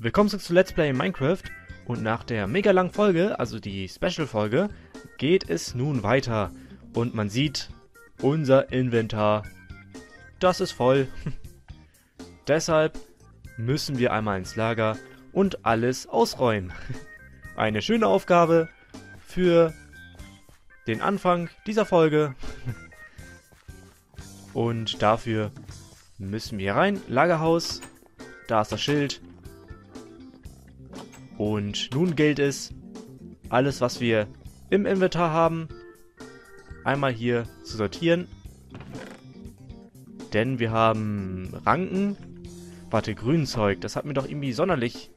Willkommen zurück zu Let's Play in Minecraft und nach der mega langen Folge, also die Special-Folge, geht es nun weiter. Und man sieht, unser Inventar, das ist voll. Deshalb müssen wir einmal ins Lager und alles ausräumen. Eine schöne Aufgabe für den Anfang dieser Folge. Und dafür müssen wir rein, Lagerhaus, da ist das Schild. Und nun gilt es, alles, was wir im Inventar haben, einmal hier zu sortieren. Denn wir haben Ranken. Warte, Grünzeug, das hat mir doch irgendwie sonderlich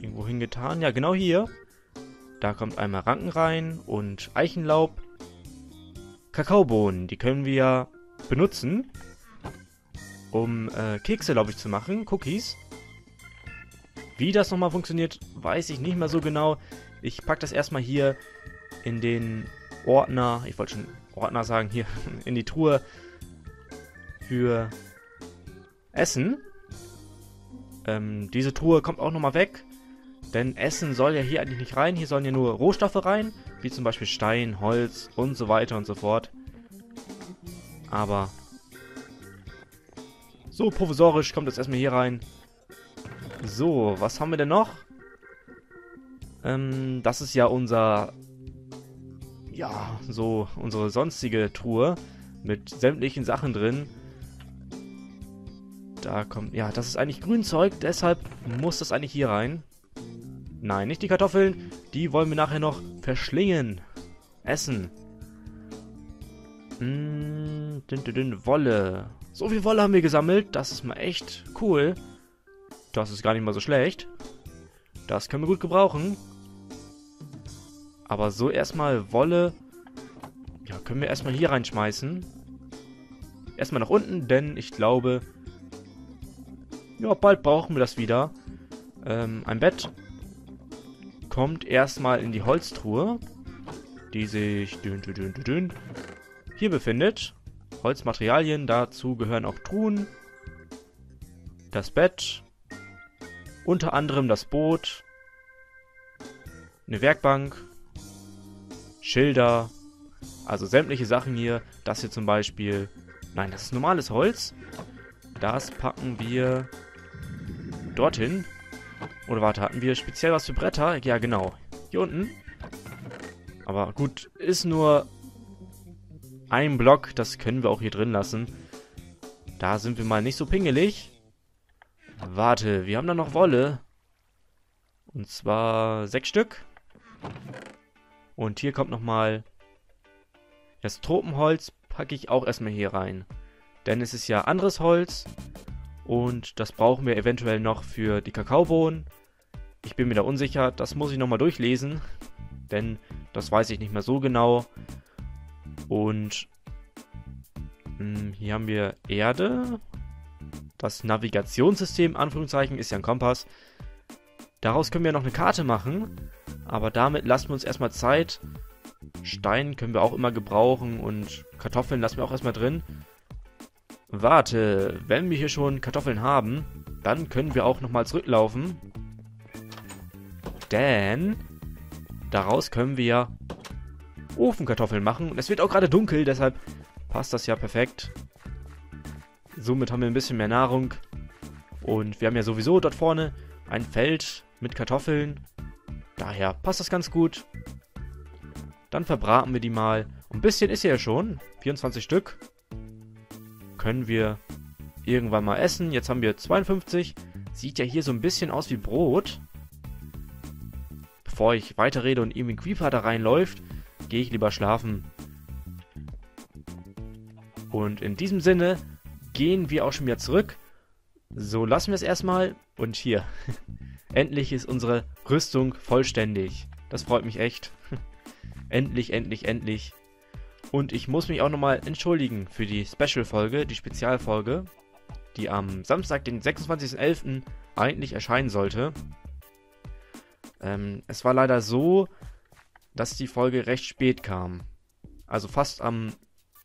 irgendwo hingetan. Ja, genau hier. Da kommt einmal Ranken rein und Eichenlaub. Kakaobohnen, die können wir ja benutzen, um Kekse, glaube ich, zu machen, Cookies. Wie das nochmal funktioniert, weiß ich nicht mehr so genau. Ich packe das erstmal hier in den Ordner, ich wollte schon Ordner sagen, hier in die Truhe für Essen. Diese Truhe kommt auch nochmal weg, denn Essen soll ja hier eigentlich nicht rein. Hier sollen ja nur Rohstoffe rein, wie zum Beispiel Stein, Holz und so weiter und so fort. Aber so provisorisch kommt das erstmal hier rein. So, was haben wir denn noch? Das ist ja unsere sonstige Truhe mit sämtlichen Sachen drin. Da kommt, ja, das ist eigentlich Grünzeug, deshalb muss das eigentlich hier rein. Nein, nicht die Kartoffeln, die wollen wir nachher noch verschlingen, essen. Wolle. So viel Wolle haben wir gesammelt, das ist mal echt cool. Das ist gar nicht mal so schlecht. Das können wir gut gebrauchen. Aber so erstmal Wolle. Ja, können wir erstmal hier reinschmeißen. Erstmal nach unten, denn ich glaube, ja, bald brauchen wir das wieder. Ein Bett kommt erstmal in die Holztruhe, die sich hier befindet. Holzmaterialien, dazu gehören auch Truhen. Das Bett. Unter anderem das Boot, eine Werkbank, Schilder, also sämtliche Sachen hier. Das hier zum Beispiel, nein, das ist normales Holz. Das packen wir dorthin. Oder warte, hatten wir speziell was für Bretter? Ja, genau, hier unten. Aber gut, ist nur ein Block, das können wir auch hier drin lassen. Da sind wir mal nicht so pingelig. Warte, wir haben da noch Wolle. Und zwar 6 Stück. Und hier kommt nochmal das Tropenholz, packe ich auch erstmal hier rein. Denn es ist ja anderes Holz. Und das brauchen wir eventuell noch für die Kakaobohnen. Ich bin mir da unsicher, das muss ich nochmal durchlesen. Denn das weiß ich nicht mehr so genau. Und hier haben wir Erde. Das Navigationssystem, Anführungszeichen, ist ja ein Kompass. Daraus können wir noch eine Karte machen. Aber damit lassen wir uns erstmal Zeit. Stein können wir auch immer gebrauchen und Kartoffeln lassen wir auch erstmal drin. Warte, wenn wir hier schon Kartoffeln haben, dann können wir auch nochmal zurücklaufen. Denn daraus können wir ja Ofenkartoffeln machen. Und es wird auch gerade dunkel, deshalb passt das ja perfekt. Somit haben wir ein bisschen mehr Nahrung. Und wir haben ja sowieso dort vorne ein Feld mit Kartoffeln. Daher passt das ganz gut. Dann verbraten wir die mal. Ein bisschen ist hier ja schon. 24 Stück. Können wir irgendwann mal essen. Jetzt haben wir 52. Sieht ja hier so ein bisschen aus wie Brot. Bevor ich weiterrede und irgendwie ein Creeper da reinläuft, gehe ich lieber schlafen. Und in diesem Sinne gehen wir auch schon wieder zurück. So, lassen wir es erstmal. Und hier. Endlich ist unsere Rüstung vollständig. Das freut mich echt. Endlich, endlich, endlich. Und ich muss mich auch nochmal entschuldigen für die Special-Folge, die Spezialfolge, die am Samstag, den 26.11. eigentlich erscheinen sollte. Es war leider so, dass die Folge recht spät kam. Also fast am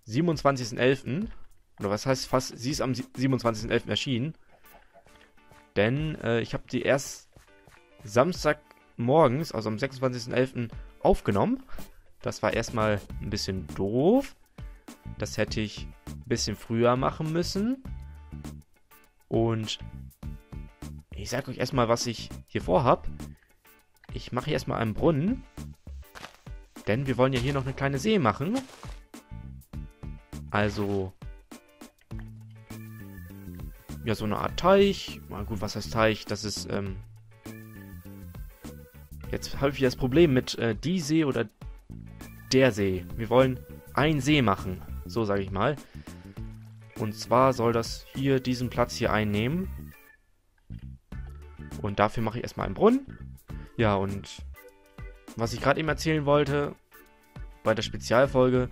27.11., oder was heißt fast, sie ist am 27.11. erschienen. Denn ich habe die erst Samstagmorgens, also am 26.11. aufgenommen. Das war erstmal ein bisschen doof. Das hätte ich ein bisschen früher machen müssen. Und ich sage euch erstmal, was ich hier vorhab. Ich mache hier erstmal einen Brunnen. Denn wir wollen ja hier noch eine kleine See machen. Also ja, so eine Art Teich. Na gut, was heißt Teich? Das ist, jetzt habe ich das Problem mit die See oder der See. Wir wollen einen See machen. So sage ich mal. Und zwar soll das hier diesen Platz hier einnehmen. Und dafür mache ich erstmal einen Brunnen. Ja, und was ich gerade eben erzählen wollte, bei der Spezialfolge,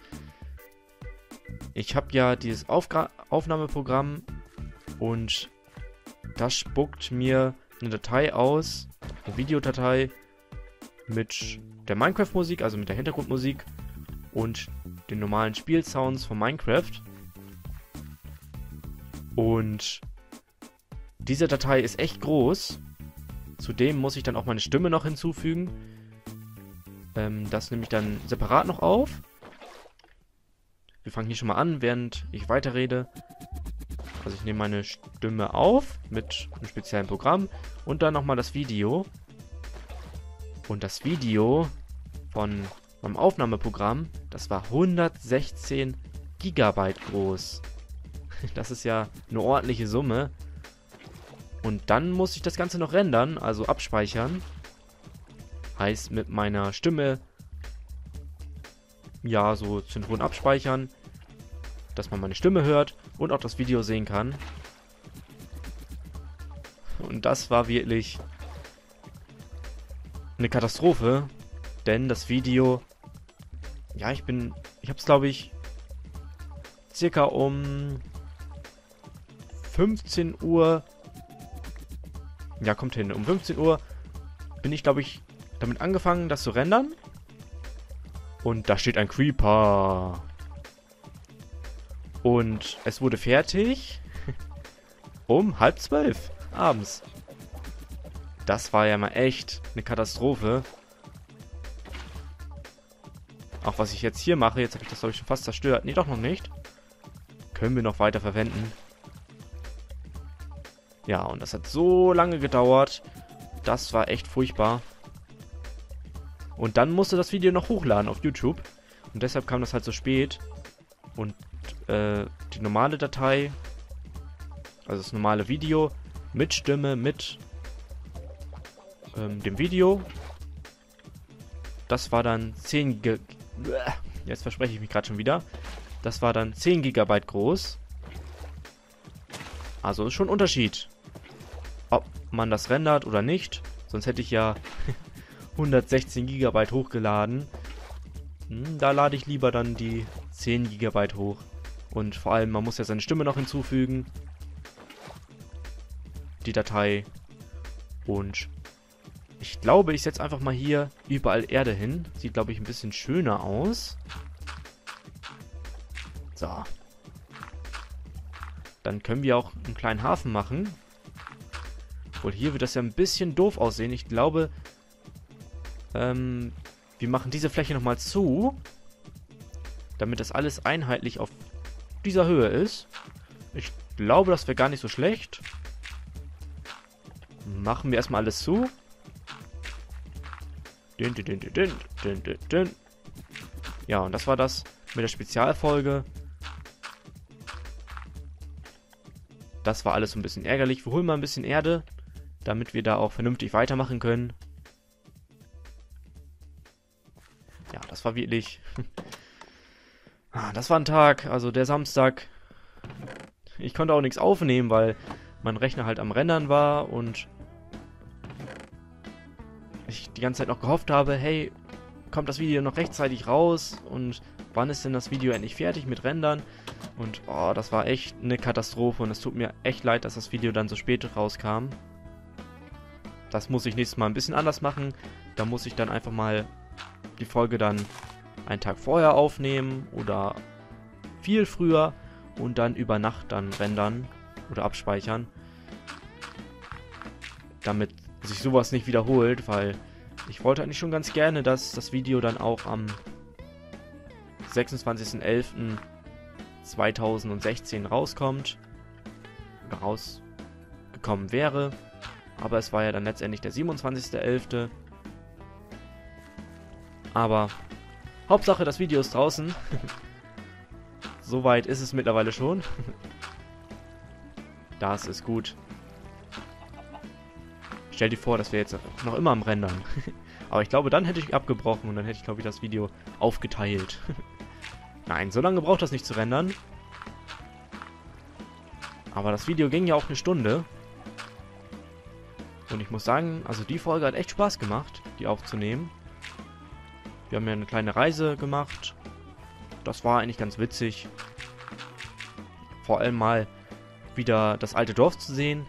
ich habe ja dieses Aufnahmeprogramm und das spuckt mir eine Datei aus, eine Videodatei mit der Minecraft-Musik, also mit der Hintergrundmusik und den normalen Spielsounds von Minecraft. Und diese Datei ist echt groß. Zudem muss ich dann auch meine Stimme noch hinzufügen. Das nehme ich dann separat noch auf. Wir fangen hier schon mal an, während ich weiterrede. Also ich nehme meine Stimme auf mit einem speziellen Programm. Und dann nochmal das Video. Und das Video von meinem Aufnahmeprogramm, das war 116 GB groß. Das ist ja eine ordentliche Summe. Und dann muss ich das Ganze noch rendern, also abspeichern. Heißt mit meiner Stimme, ja, so synchron abspeichern, dass man meine Stimme hört und auch das Video sehen kann. Und das war wirklich eine Katastrophe, denn das Video, ja, ich habe es, glaube ich, circa um 15 Uhr, ja, kommt hin, um 15 Uhr bin ich, glaube ich, damit angefangen, das zu rendern. Und da steht ein Creeper. Und es wurde fertig um 11:30 abends. Das war ja mal echt eine Katastrophe. Auch was ich jetzt hier mache, jetzt habe ich das, glaube ich, schon fast zerstört. Nee, doch noch nicht. Können wir noch weiter verwenden. Ja, und das hat so lange gedauert. Das war echt furchtbar. Und dann musste das Video noch hochladen auf YouTube. Und deshalb kam das halt so spät. Und die normale Datei, also das normale Video, mit Stimme, mit dem Video, das war dann 10 GB. Jetzt verspreche ich mich gerade schon wieder. Das war dann 10 GB groß. Also ist schon ein Unterschied, ob man das rendert oder nicht. Sonst hätte ich ja 116 GB hochgeladen. Da lade ich lieber dann die 10 GB hoch. Und vor allem, man muss ja seine Stimme noch hinzufügen. Die Datei. Und ich glaube, ich setze einfach mal hier überall Erde hin. Sieht, glaube ich, ein bisschen schöner aus. So. Dann können wir auch einen kleinen Hafen machen. Obwohl, hier wird das ja ein bisschen doof aussehen. Ich glaube, wir machen diese Fläche nochmal zu, damit das alles einheitlich auf dieser Höhe ist. Ich glaube, das wäre gar nicht so schlecht. Machen wir erstmal alles zu. Ja, und das war das mit der Spezialfolge. Das war alles so ein bisschen ärgerlich. Wir holen mal ein bisschen Erde, damit wir da auch vernünftig weitermachen können. Ja, das war wirklich... Das war ein Tag, also der Samstag. Ich konnte auch nichts aufnehmen, weil mein Rechner halt am Rendern war und ich die ganze Zeit noch gehofft habe, hey, kommt das Video noch rechtzeitig raus und wann ist denn das Video endlich fertig mit Rendern? Und oh, das war echt eine Katastrophe und es tut mir echt leid, dass das Video dann so spät rauskam. Das muss ich nächstes Mal ein bisschen anders machen. Da muss ich dann einfach mal die Folge dann einen Tag vorher aufnehmen oder viel früher und dann über Nacht dann rendern oder abspeichern. damit sich sowas nicht wiederholt, weil ich wollte eigentlich schon ganz gerne, dass das Video dann auch am 26.11.2016 rauskommt oder rausgekommen wäre, aber es war ja dann letztendlich der 27.11. Aber Hauptsache, das Video ist draußen. Soweit ist es mittlerweile schon. Das ist gut. Stell dir vor, dass wir jetzt noch immer am Rendern. Aber ich glaube, dann hätte ich abgebrochen und dann hätte ich, glaube ich, das Video aufgeteilt. Nein, so lange braucht das nicht zu rendern. Aber das Video ging ja auch eine Stunde. Und ich muss sagen, also die Folge hat echt Spaß gemacht, die aufzunehmen. Wir haben ja eine kleine Reise gemacht. Das war eigentlich ganz witzig. Vor allem mal wieder das alte Dorf zu sehen.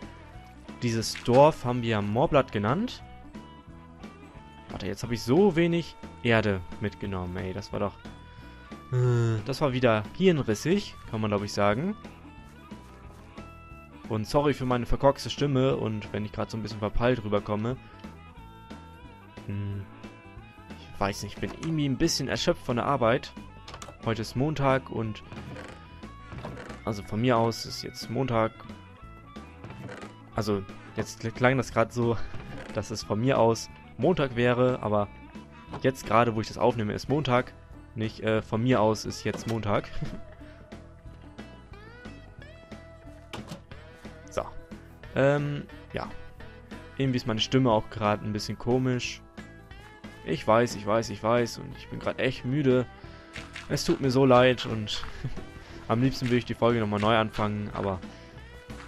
Dieses Dorf haben wir Moorblatt genannt. Warte, jetzt habe ich so wenig Erde mitgenommen. Ey, das war doch... Das war wieder hirnrissig, kann man glaube ich sagen. Und sorry für meine verkorkste Stimme und wenn ich gerade so ein bisschen verpeilt rüberkomme. Ich weiß nicht, ich bin irgendwie ein bisschen erschöpft von der Arbeit. Heute ist Montag und... Also von mir aus ist jetzt Montag. Also jetzt klang das gerade so, dass es von mir aus Montag wäre, aber jetzt gerade, wo ich das aufnehme, ist Montag. Nicht, von mir aus ist jetzt Montag. So. Ja. Irgendwie ist meine Stimme auch gerade ein bisschen komisch. Ich weiß. Und ich bin gerade echt müde. Es tut mir so leid und am liebsten würde ich die Folge nochmal neu anfangen, aber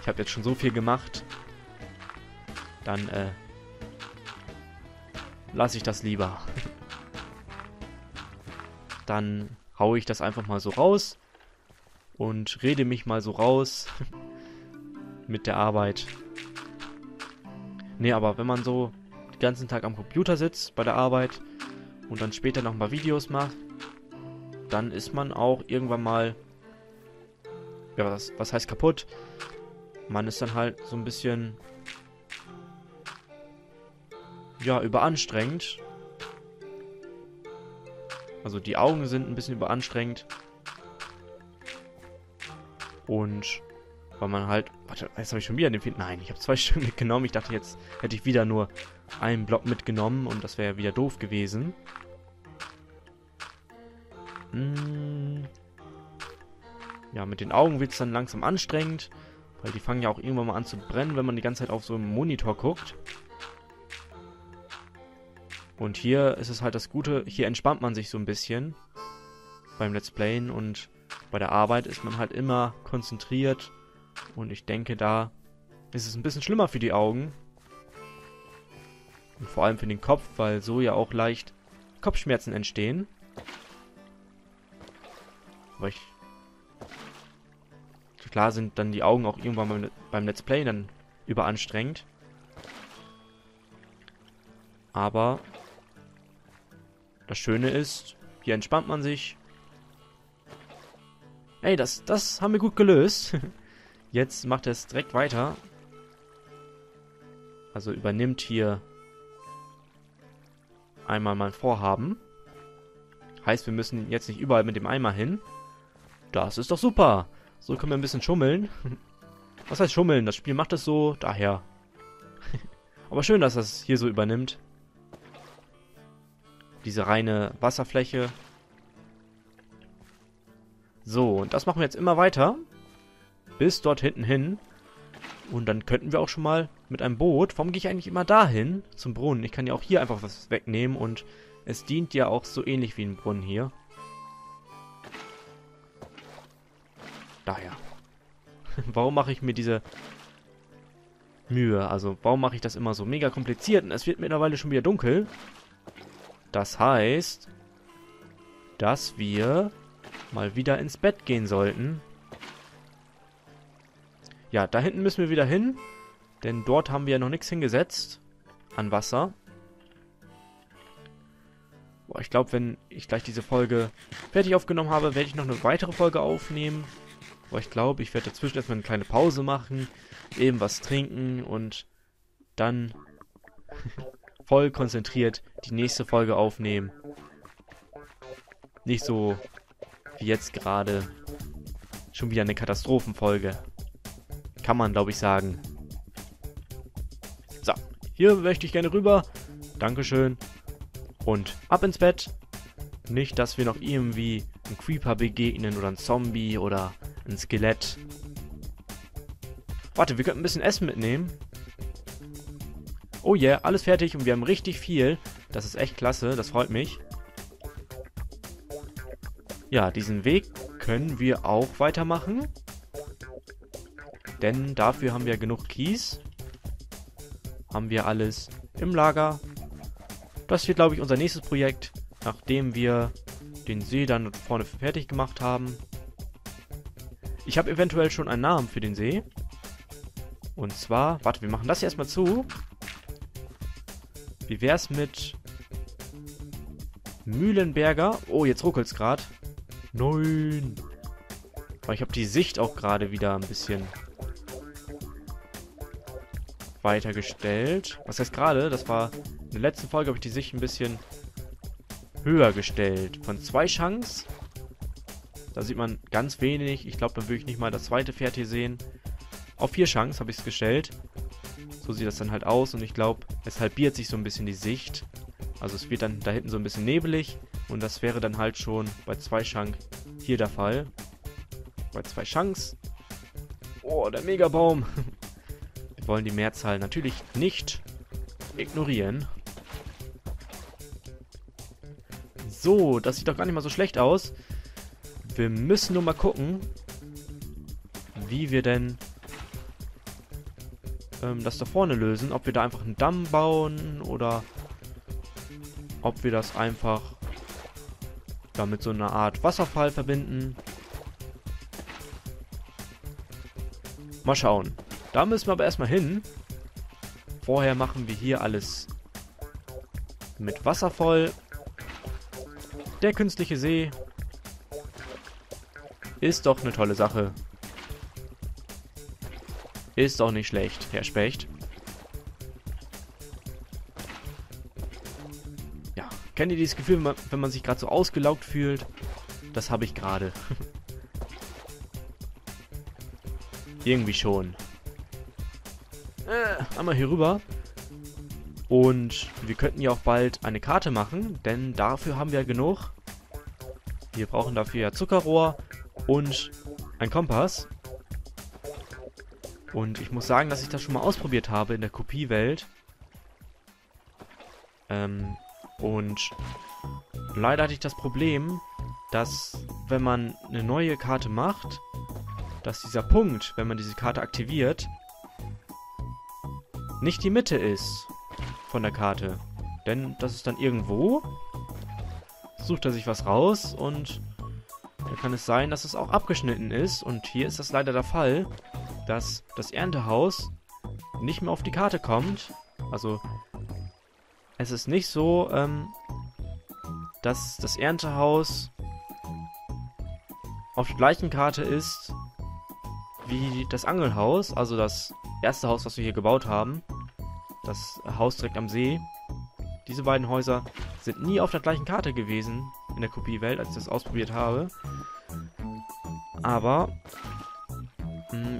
ich habe jetzt schon so viel gemacht. Dann, lasse ich das lieber. Dann haue ich das einfach mal so raus und rede mich mal so raus mit der Arbeit. Nee, aber wenn man so den ganzen Tag am Computer sitzt bei der Arbeit und dann später nochmal Videos macht, dann ist man auch irgendwann mal, ja, was heißt kaputt? Man ist dann halt so ein bisschen, ja, überanstrengend. Also die Augen sind ein bisschen überanstrengend. Und weil man halt... Warte, jetzt habe ich schon wieder den... Nein, ich habe 2 Stück mitgenommen. Ich dachte, jetzt hätte ich wieder nur einen Block mitgenommen. Und das wäre ja wieder doof gewesen. Ja, mit den Augen wird es dann langsam anstrengend. Weil die fangen ja auch irgendwann mal an zu brennen, wenn man die ganze Zeit auf so einen Monitor guckt. Und hier ist es halt das Gute, hier entspannt man sich so ein bisschen beim Let's Playen und bei der Arbeit ist man halt immer konzentriert und ich denke, da ist es ein bisschen schlimmer für die Augen und vor allem für den Kopf, weil so ja auch leicht Kopfschmerzen entstehen. Aber klar sind dann die Augen auch irgendwann beim Let's Playen dann überanstrengend. Aber das Schöne ist, hier entspannt man sich. Ey, das haben wir gut gelöst. Jetzt macht er es direkt weiter. Also übernimmt hier einmal mein Vorhaben. Heißt, wir müssen jetzt nicht überall mit dem Eimer hin. Das ist doch super. So können wir ein bisschen schummeln. Was heißt schummeln? Das Spiel macht es so, daher. Aber schön, dass das hier so übernimmt. Diese reine Wasserfläche. So, und das machen wir jetzt immer weiter. Bis dort hinten hin. Und dann könnten wir auch schon mal mit einem Boot... Warum gehe ich eigentlich immer dahin? Zum Brunnen. Ich kann ja auch hier einfach was wegnehmen. Und es dient ja auch so ähnlich wie ein Brunnen hier. Daher. Warum mache ich mir diese Mühe? Also, warum mache ich das immer so mega kompliziert? Und es wird mittlerweile schon wieder dunkel. Das heißt, dass wir mal wieder ins Bett gehen sollten. Ja, da hinten müssen wir wieder hin, denn dort haben wir ja noch nichts hingesetzt an Wasser. Boah, ich glaube, wenn ich gleich diese Folge fertig aufgenommen habe, werde ich noch eine weitere Folge aufnehmen. Boah, ich glaube, ich werde dazwischen erstmal eine kleine Pause machen, eben was trinken und dann voll konzentriert die nächste Folge aufnehmen. Nicht so wie jetzt gerade. Schon wieder eine Katastrophenfolge. Kann man, glaube ich, sagen. So, hier möchte ich gerne rüber. Dankeschön. Und ab ins Bett. Nicht, dass wir noch irgendwie einen Creeper begegnen oder einen Zombie oder ein Skelett. Warte, wir könnten ein bisschen Essen mitnehmen. Oh yeah, alles fertig und wir haben richtig viel. Das ist echt klasse, das freut mich. Ja, diesen Weg können wir auch weitermachen. Denn dafür haben wir genug Kies. Haben wir alles im Lager. Das wird, glaube ich, unser nächstes Projekt, nachdem wir den See dann vorne fertig gemacht haben. Ich habe eventuell schon einen Namen für den See. Und zwar, warte, wir machen das hier erstmal zu. Wie wär's mit Mühlenberger? Oh, jetzt ruckelt's gerade. Nein. Aber ich habe die Sicht auch gerade wieder ein bisschen weitergestellt. Was heißt gerade? Das war in der letzten Folge, habe ich die Sicht ein bisschen höher gestellt. Von 2 Chance. Da sieht man ganz wenig. Ich glaube, dann würde ich nicht mal das zweite Pferd hier sehen. Auf 4 Chance habe ich es gestellt. So sieht das dann halt aus. Und ich glaube, es halbiert sich so ein bisschen die Sicht. Also es wird dann da hinten so ein bisschen nebelig. Und das wäre dann halt schon bei 2 Chance hier der Fall. Bei 2 Chance. Oh, der Megabaum. Wir wollen die Mehrzahl natürlich nicht ignorieren. So, das sieht doch gar nicht mal so schlecht aus. Wir müssen nur mal gucken, wie wir denn das da vorne lösen, ob wir da einfach einen Damm bauen oder ob wir das einfach da mit so einer Art Wasserfall verbinden. Mal schauen. Da müssen wir aber erstmal hin. Vorher machen wir hier alles mit Wasser voll. Der künstliche See ist doch eine tolle Sache. Ist auch nicht schlecht, Herr Specht. Ja, kennt ihr dieses Gefühl, wenn man sich gerade so ausgelaugt fühlt? Das habe ich gerade. Irgendwie schon. Einmal hier rüber. Und wir könnten ja auch bald eine Karte machen, denn dafür haben wir genug. Wir brauchen dafür ja Zuckerrohr und ein Kompass. Und ich muss sagen, dass ich das schon mal ausprobiert habe in der Kopiewelt. Und leider hatte ich das Problem, dass wenn man eine neue Karte macht, dass dieser Punkt, wenn man diese Karte aktiviert, nicht die Mitte ist von der Karte. Denn das ist dann irgendwo, sucht er sich was raus und dann kann es sein, dass es auch abgeschnitten ist. Und hier ist das leider der Fall, dass das Erntehaus nicht mehr auf die Karte kommt. Also es ist nicht so, dass das Erntehaus auf der gleichen Karte ist wie das Angelhaus, also das erste Haus, was wir hier gebaut haben. Das Haus direkt am See. Diese beiden Häuser sind nie auf der gleichen Karte gewesen in der Kopiewelt, als ich das ausprobiert habe. Aber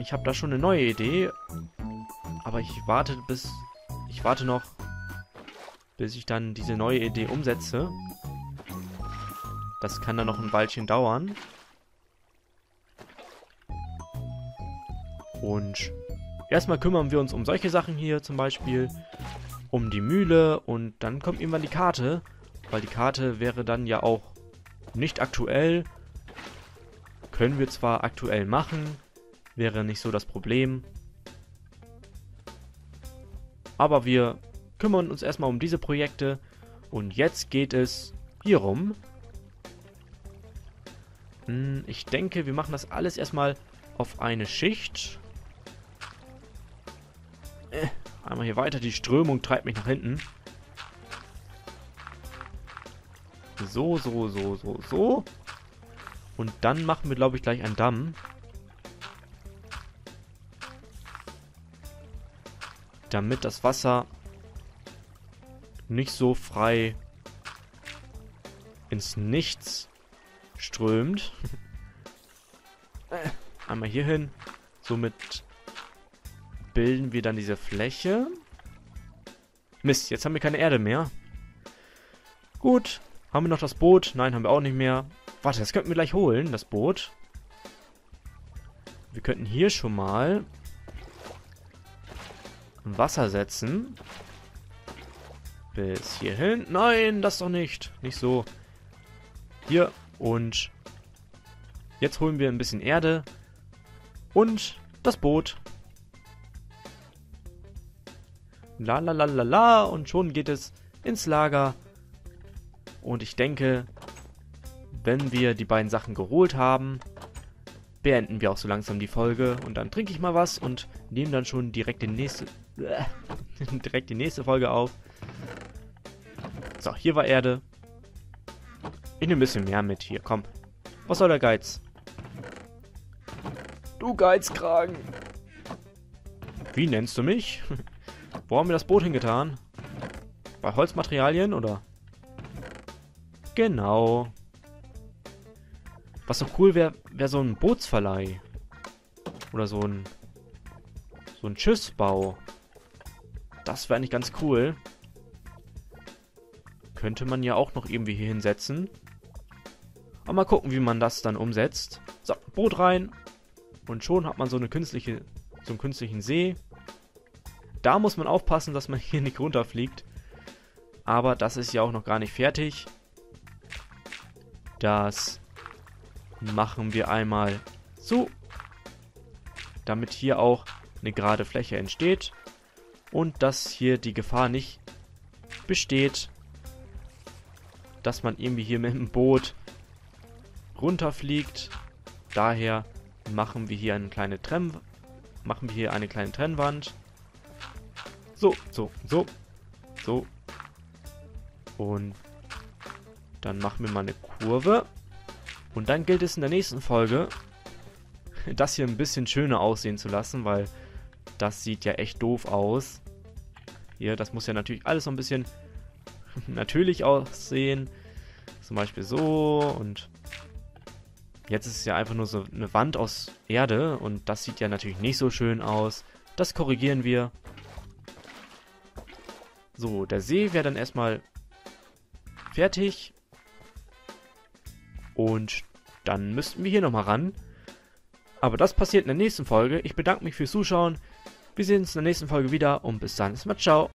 ich habe da schon eine neue Idee, aber ich warte noch, bis ich dann diese neue Idee umsetze. Das kann dann noch ein Weilchen dauern. Und erstmal kümmern wir uns um solche Sachen hier, zum Beispiel um die Mühle, und dann kommt irgendwann die Karte, weil die Karte wäre dann ja auch nicht aktuell. Können wir zwar aktuell machen, wäre nicht so das Problem. Aber wir kümmern uns erstmal um diese Projekte. Und jetzt geht es hier rum. Ich denke, wir machen das alles erstmal auf eine Schicht. Einmal hier weiter. Die Strömung treibt mich nach hinten. So. Und dann machen wir, glaube ich, gleich einen Damm. damit das Wasser nicht so frei ins Nichts strömt. Einmal hier hin. Somit bilden wir dann diese Fläche. Mist, jetzt haben wir keine Erde mehr. Gut. Haben wir noch das Boot? Nein, haben wir auch nicht mehr. Warte, das könnten wir gleich holen, das Boot. Wir könnten hier schon mal Wasser setzen. Bis hierhin. Nein, das doch nicht. Nicht so. Hier. Und jetzt holen wir ein bisschen Erde. Und das Boot. La la la la la. Und schon geht es ins Lager. Und ich denke, wenn wir die beiden Sachen geholt haben, beenden wir auch so langsam die Folge. Und dann trinke ich mal was und nehme dann schon direkt die nächste Folge auf. So, hier war Erde. Ich nehme ein bisschen mehr mit hier, komm. Was soll der Geiz? Du Geizkragen! Wie nennst du mich? Wo haben wir das Boot hingetan? Bei Holzmaterialien, oder? Genau. Was doch cool wäre, wäre so ein Bootsverleih. Oder so ein Schiffsbau. Das wäre eigentlich ganz cool. Könnte man ja auch noch irgendwie hier hinsetzen. Aber mal gucken, wie man das dann umsetzt. So, Boot rein. Und schon hat man so einen künstlichen See. Da muss man aufpassen, dass man hier nicht runterfliegt. Aber das ist ja auch noch gar nicht fertig. Das machen wir einmal zu, damit hier auch eine gerade Fläche entsteht und dass hier die Gefahr nicht besteht, dass man irgendwie hier mit dem Boot runterfliegt. Daher machen wir hier eine kleine Trennwand. So. Und dann machen wir mal eine Kurve. Und dann gilt es in der nächsten Folge, das hier ein bisschen schöner aussehen zu lassen, weil das sieht ja echt doof aus. Hier, das muss ja natürlich alles so ein bisschen natürlich aussehen. Zum Beispiel so. Und jetzt ist es ja einfach nur so eine Wand aus Erde. Und das sieht ja natürlich nicht so schön aus. Das korrigieren wir. So, der See wäre dann erstmal fertig. Und dann müssten wir hier nochmal ran. Aber das passiert in der nächsten Folge. Ich bedanke mich fürs Zuschauen. Wir sehen uns in der nächsten Folge wieder und bis dann. Ciao.